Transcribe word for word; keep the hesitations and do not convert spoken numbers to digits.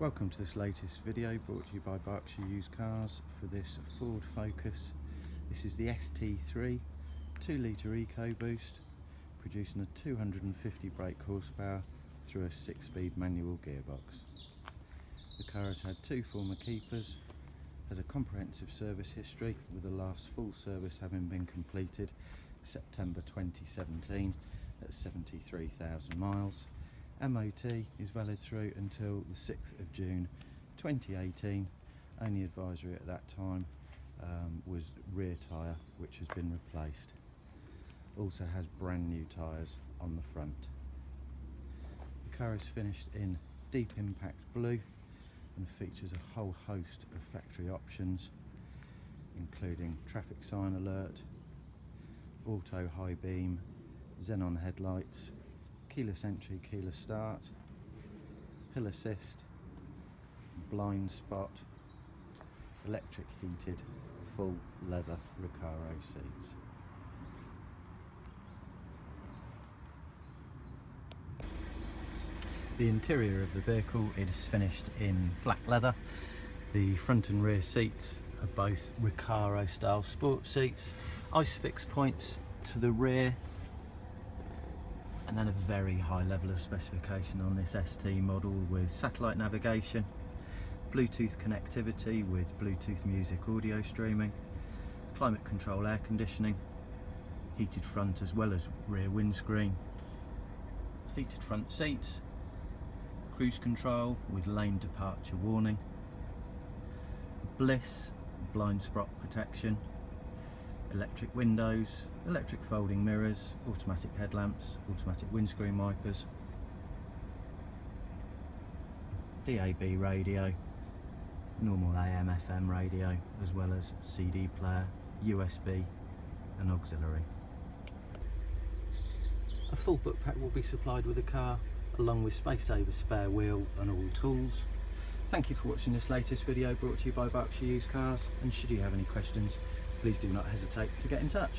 Welcome to this latest video brought to you by Berkshire Used Cars for this Ford Focus. This is the S T three two litre EcoBoost producing a two hundred and fifty brake horsepower through a six speed manual gearbox. The car has had two former keepers, has a comprehensive service history with the last full service having been completed September twenty seventeen at seventy-three thousand miles. M O T is valid through until the sixth of June twenty eighteen. Only advisory at that time um, was rear tyre, which has been replaced. Also has brand new tyres on the front. The car is finished in Deep Impact Blue and features a whole host of factory options, including traffic sign alert, auto high beam, xenon headlights, keyless entry, keyless start, hill assist, blind spot, electric heated, full leather Recaro seats. The interior of the vehicle is finished in black leather. The front and rear seats are both Recaro style sport seats, Isofix points to the rear, and then a very high level of specification on this S T model with satellite navigation, Bluetooth connectivity with Bluetooth music audio streaming, climate control air conditioning, heated front as well as rear windscreen, heated front seats, cruise control with lane departure warning, BLIS blind spot protection, electric windows, electric folding mirrors, automatic headlamps, automatic windscreen wipers, D A B radio, normal A M F M radio, as well as C D player, U S B and auxiliary. A full book pack will be supplied with the car, along with space saver spare wheel and all tools. Thank you for watching this latest video brought to you by Berkshire Used Cars, and should you have any questions, please do not hesitate to get in touch.